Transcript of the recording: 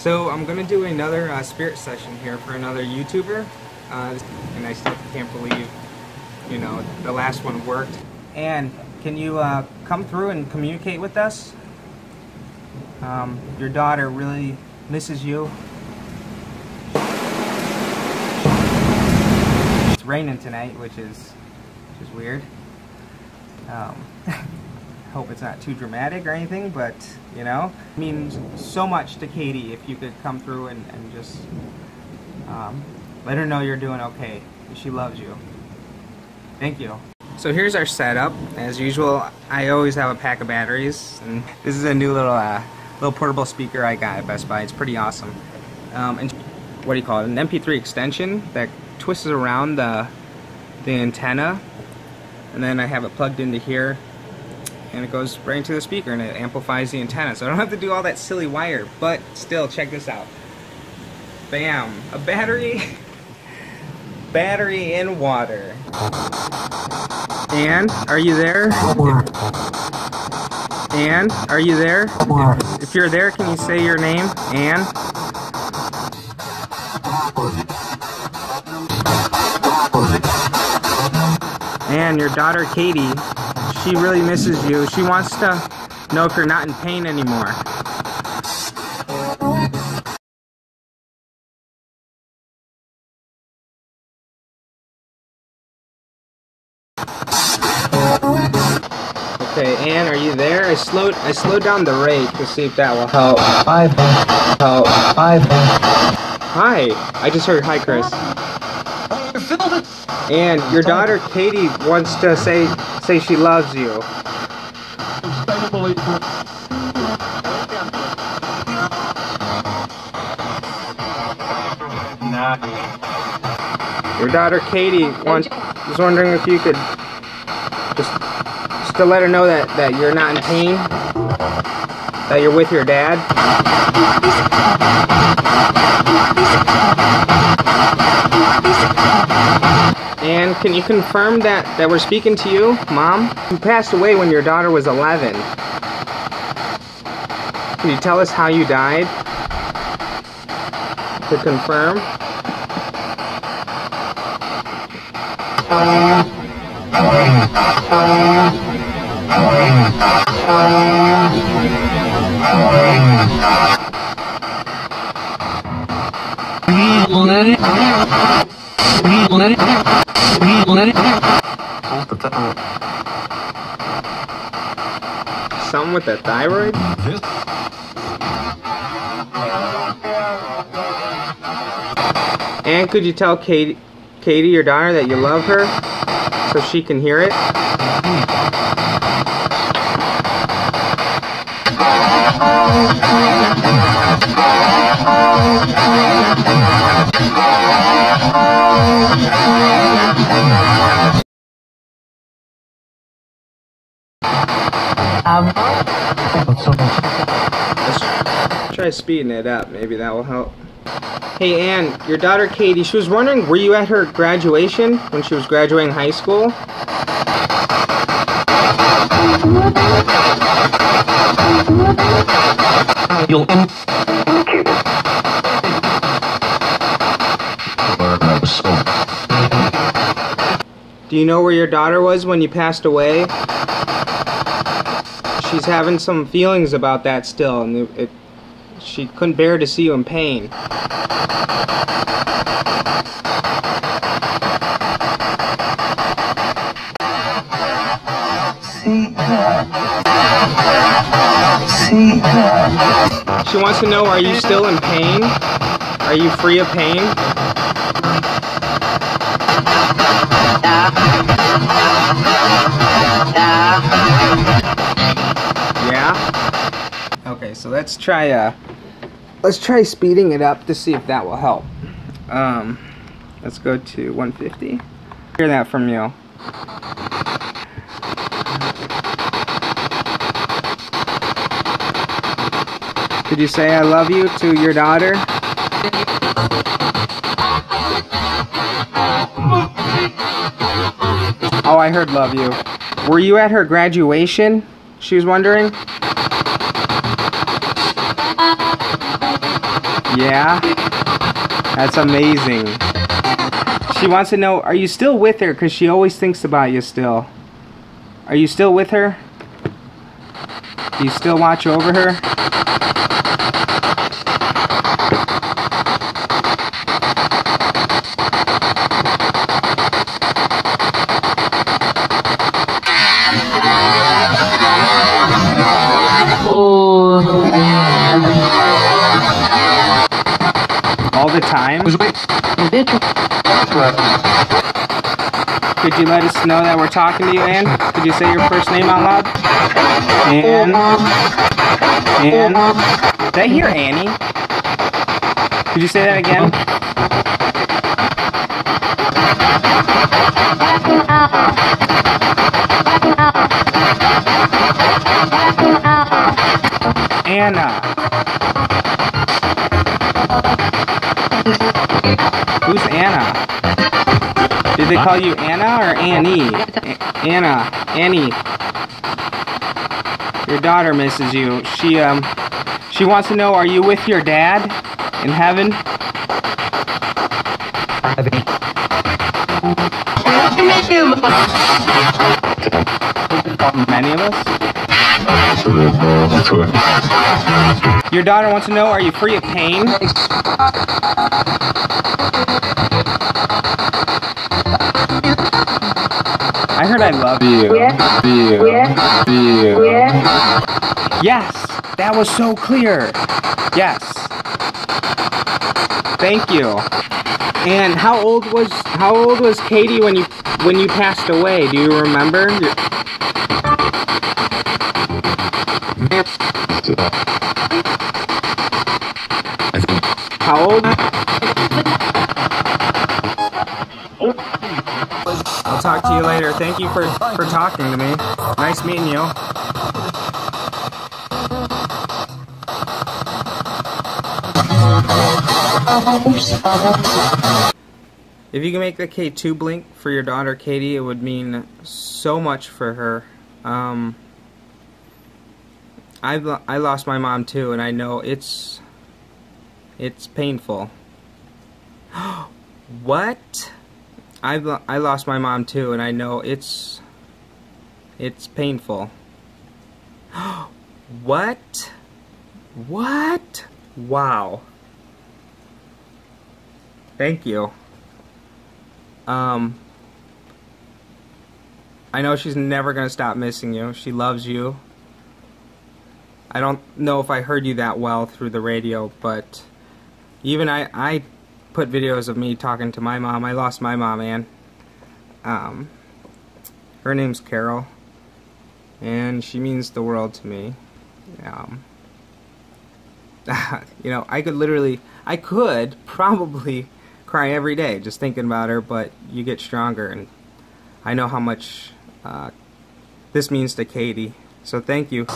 So I'm going to do another spirit session here for another YouTuber, and I still can't believe, you know, the last one worked. Anne, can you come through and communicate with us? Your daughter really misses you. It's raining tonight, which is weird. Hope it's not too dramatic or anything, but you know, it means so much to Katie if you could come through and just let her know you're doing okay. She loves you. Thank you. So here's our setup. As usual, I always have a pack of batteries, and this is a new little portable speaker I got at Best Buy. It's pretty awesome. And what do you call it? An MP3 extension that twists around the antenna, and then I have it plugged into here. And it goes right into the speaker and it amplifies the antenna, so I don't have to do all that silly wire. But still, check this out. Bam! A battery, battery in water. Anne, are you there? Anne, are you there? If you're there, can you say your name? Anne? Anne, your daughter Katie, she really misses you. She wants to know if you're not in pain anymore. Okay, Anne, are you there? I slowed down the rate to see if that will help. Hi. I just heard hi, Chris. And your daughter Katie wants to say she loves you. Your daughter Katie was wondering if you could just to let her know that you're not in pain, that you're with your dad. And can you confirm that we're speaking to you, Mom? You passed away when your daughter was 11. Can you tell us how you died? To confirm? Something with the thyroid? And could you tell Katie, your daughter, that you love her so she can hear it? Let's try speeding it up, maybe that will help. Hey Anne, your daughter Katie, she was wondering, were you at her graduation when she was graduating high school? Do you know where your daughter was when you passed away? She's having some feelings about that still, and she couldn't bear to see you in pain. She wants to know, are you still in pain? Are you free of pain? Yeah? Okay, so let's try speeding it up to see if that will help. Let's go to 150. Hear that from you. Could you say I love you to your daughter? Oh, I heard love you. Were you at her graduation? She was wondering. Yeah? That's amazing. She wants to know, are you still with her? Because she always thinks about you still. Are you still with her? Do you still watch over her? All the time? Could you let us know that we're talking to you, Anne? Could you say your first name out loud? Anne. Anne. Did I hear Annie? Could you say that again? Anna. Who's Anna? Did they call you Anna or Annie? Anna. Annie. Your daughter misses you. She wants to know, are you with your dad in heaven? Many of us? Your daughter wants to know, are you free of pain? I heard I love you. Yes, that was so clear. Yes. Thank you. And how old was Katie when you passed away? Do you remember? How old? I'll talk to you later. Thank you for talking to me. Nice meeting you. If you can make the K2 blink for your daughter Katie, it would mean so much for her. I lost my mom too, and I know it's painful. What? I lost my mom too, and I know it's painful. What? What? Wow. Thank you. I know she's never gonna stop missing you. She loves you. I don't know if I heard you that well through the radio, but even I put videos of me talking to my mom. I lost my mom, Anne. Her name's Carol, and she means the world to me. You know, I could probably cry every day just thinking about her, but you get stronger, and I know how much this means to Katie. So thank you.